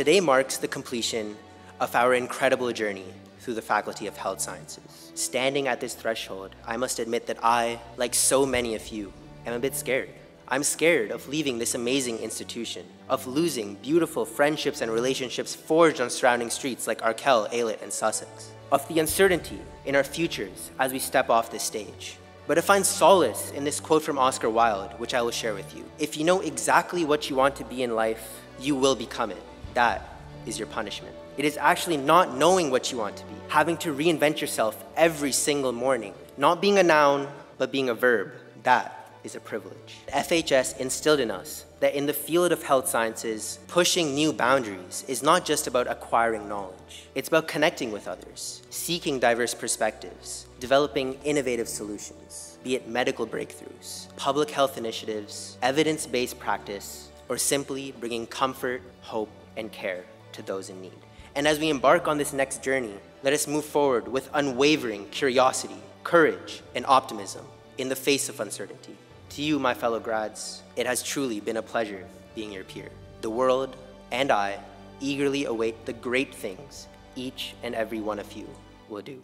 Today marks the completion of our incredible journey through the Faculty of Health Sciences. Standing at this threshold, I must admit that I, like so many of you, am a bit scared. I'm scared of leaving this amazing institution, of losing beautiful friendships and relationships forged on surrounding streets like Arkell, Aylett, and Sussex, of the uncertainty in our futures as we step off this stage. But I find solace in this quote from Oscar Wilde, which I will share with you. If you know exactly what you want to be in life, you will become it. That is your punishment. It is actually not knowing what you want to be, having to reinvent yourself every single morning, not being a noun, but being a verb. That is a privilege. FHS instilled in us that in the field of health sciences, pushing new boundaries is not just about acquiring knowledge. It's about connecting with others, seeking diverse perspectives, developing innovative solutions, be it medical breakthroughs, public health initiatives, evidence-based practice, or simply bringing comfort, hope, and care to those in need. And as we embark on this next journey, let us move forward with unwavering curiosity, courage, and optimism in the face of uncertainty. To you, my fellow grads, it has truly been a pleasure being your peer. The world and I eagerly await the great things each and every one of you will do.